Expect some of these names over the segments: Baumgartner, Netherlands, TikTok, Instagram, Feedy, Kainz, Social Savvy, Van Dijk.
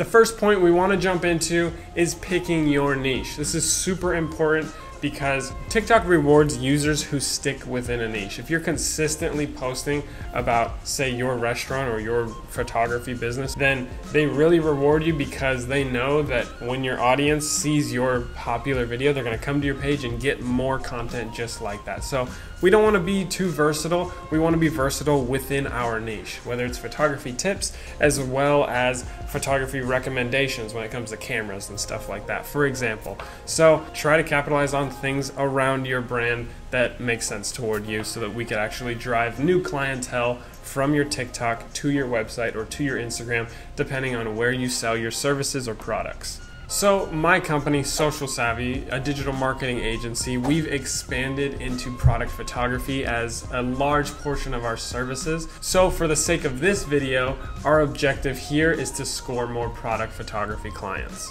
The first point we want to jump into is picking your niche. This is super important because TikTok rewards users who stick within a niche. If you're consistently posting about, say, your restaurant or your photography business, then they really reward you because they know that when your audience sees your popular video, they're gonna come to your page and get more content just like that. So we don't wanna be too versatile. We wanna be versatile within our niche, whether it's photography tips as well as photography recommendations when it comes to cameras and stuff like that, for example. So try to capitalize on things around your brand that make sense toward you so that we could actually drive new clientele from your TikTok to your website or to your Instagram, depending on where you sell your services or products. So my company, Social Savvy, a digital marketing agency, we've expanded into product photography as a large portion of our services. So for the sake of this video, our objective here is to score more product photography clients.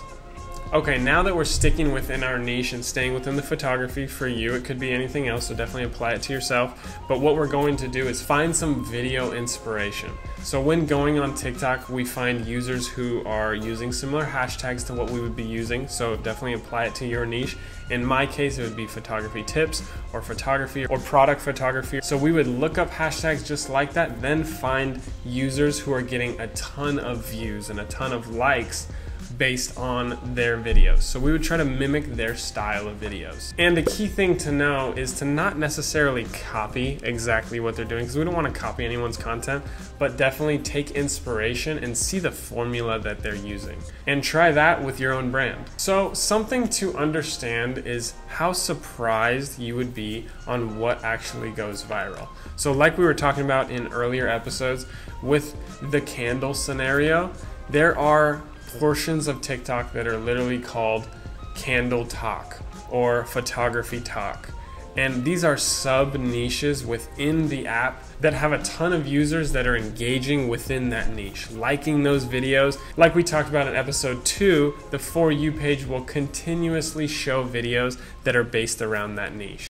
Okay, now that we're sticking within our niche and staying within the photography for you, it could be anything else, so definitely apply it to yourself. But what we're going to do is find some video inspiration. So when going on TikTok, we find users who are using similar hashtags to what we would be using, so definitely apply it to your niche. In my case, it would be photography tips or photography or product photography. So we would look up hashtags just like that, then find users who are getting a ton of views and a ton of likes based on their videos. So we would try to mimic their style of videos. And a key thing to know is to not necessarily copy exactly what they're doing, because we don't want to copy anyone's content, but definitely take inspiration and see the formula that they're using and try that with your own brand. So something to understand is how surprised you would be on what actually goes viral. So like we were talking about in earlier episodes with the candle scenario, there are portions of TikTok that are literally called candle talk or photography talk. And these are sub niches within the app that have a ton of users that are engaging within that niche, liking those videos. Like we talked about in episode 2, the For You page will continuously show videos that are based around that niche.